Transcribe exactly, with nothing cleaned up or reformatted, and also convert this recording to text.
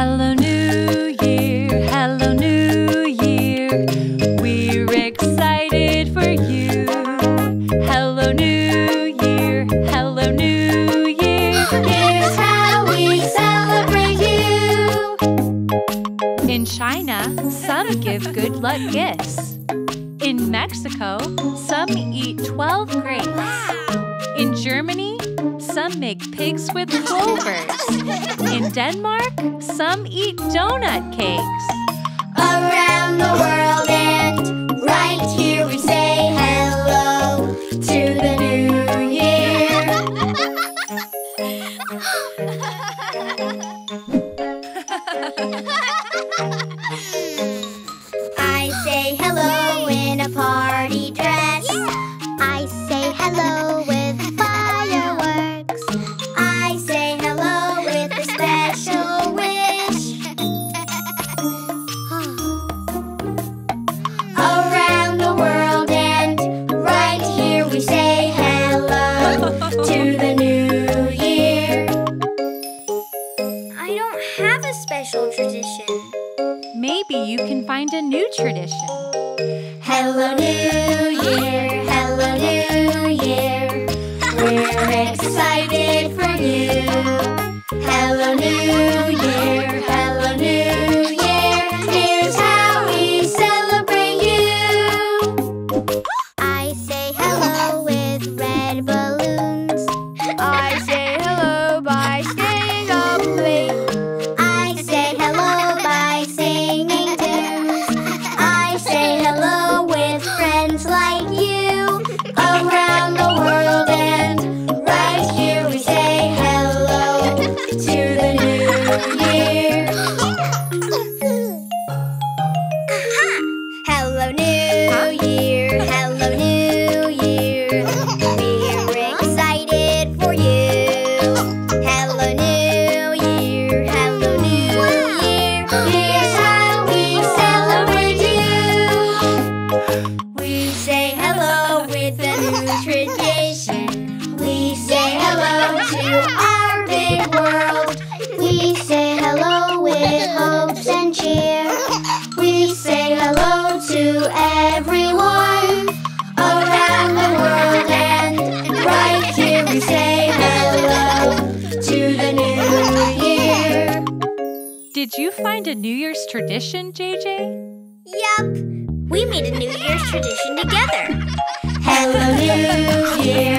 Hello New Year, hello New Year, we're excited for you. Hello New Year, hello New Year, here's how we celebrate you. In China, some give good luck gifts. In Mexico, some eat twelve grapes. Wow. In Germany, some make pigs with clovers. In Denmark, some eat donut cakes. Around the world and right here we say hello to the new year. I say hello in a party dress. I say hello with fireworks. I say hello with a special wish. Around the world and right here we say hello to the new year. I don't have a special tradition. Maybe you can find a new tradition. Hello New Year, hello New Year, we're excited for you. Hello New Year, hello New Year, here's how we celebrate you. I say hello with red balloons. I say hello by staying up late. I say hello by singing tunes. I say hello with friends like you. Around the world and right here we say hello to the new year. Hello New Year, hello New Year, we're excited for you. Hello New Year, hello New Year, here's how we celebrate you. We say hello with a new tradition. We say hello to our big world. We say hello with hopes and cheer. We say hello to everyone. Around the world and right here we say hello to the new year. Did you find a New Year's tradition, J J? Yup. We made a New Year's tradition together. Hello New Year.